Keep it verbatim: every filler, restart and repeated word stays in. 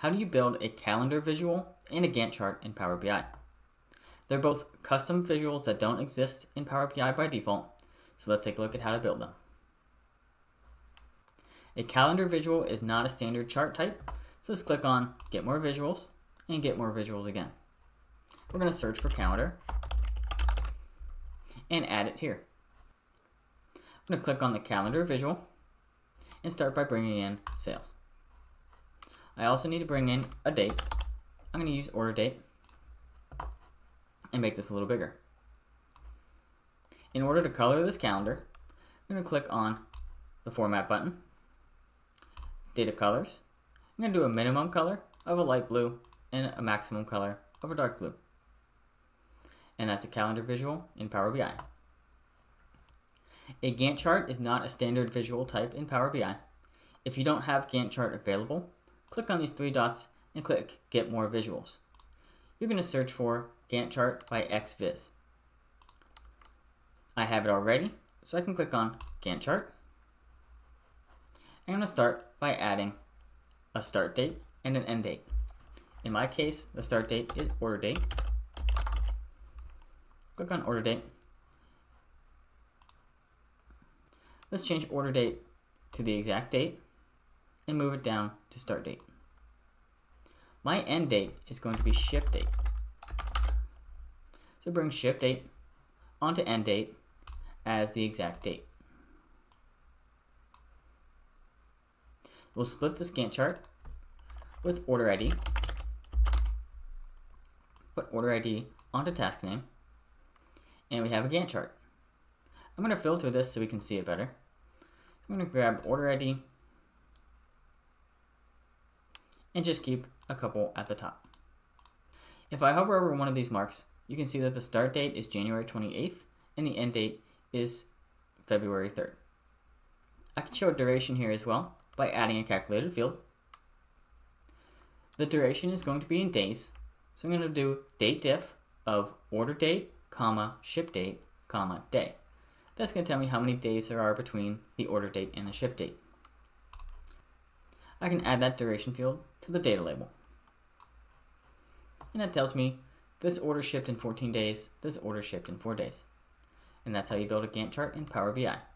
How do you build a calendar visual and a Gantt chart in Power B I? They're both custom visuals that don't exist in Power B I by default, so let's take a look at how to build them. A calendar visual is not a standard chart type, so let's click on Get More Visuals and Get More Visuals again. We're going to search for calendar and add it here. I'm going to click on the calendar visual and start by bringing in sales. I also need to bring in a date. I'm going to use order date and make this a little bigger. In order to color this calendar, I'm going to click on the format button, data colors. I'm going to do a minimum color of a light blue and a maximum color of a dark blue. And that's a calendar visual in Power B I. A Gantt chart is not a standard visual type in Power B I. If you don't have Gantt chart available, click on these three dots and click Get More Visuals. You're going to search for Gantt chart by X-Viz. I have it already, so I can click on Gantt chart. I'm going to start by adding a start date and an end date. In my case, the start date is order date. Click on order date. Let's change order date to the exact date and move it down to start date. My end date is going to be ship date. So bring ship date onto end date as the exact date. We'll split this Gantt chart with order I D. Put order I D onto task name, and we have a Gantt chart. I'm going to filter this so we can see it better. So I'm going to grab order I D and just keep a couple at the top. If I hover over one of these marks, you can see that the start date is January twenty-eighth and the end date is February third. I can show a duration here as well by adding a calculated field. The duration is going to be in days, so I'm going to do date diff of order date, comma, ship date, comma, day. That's going to tell me how many days there are between the order date and the ship date. I can add that duration field to the data label. And that tells me this order shipped in fourteen days, this order shipped in four days. And that's how you build a Gantt chart in Power B I.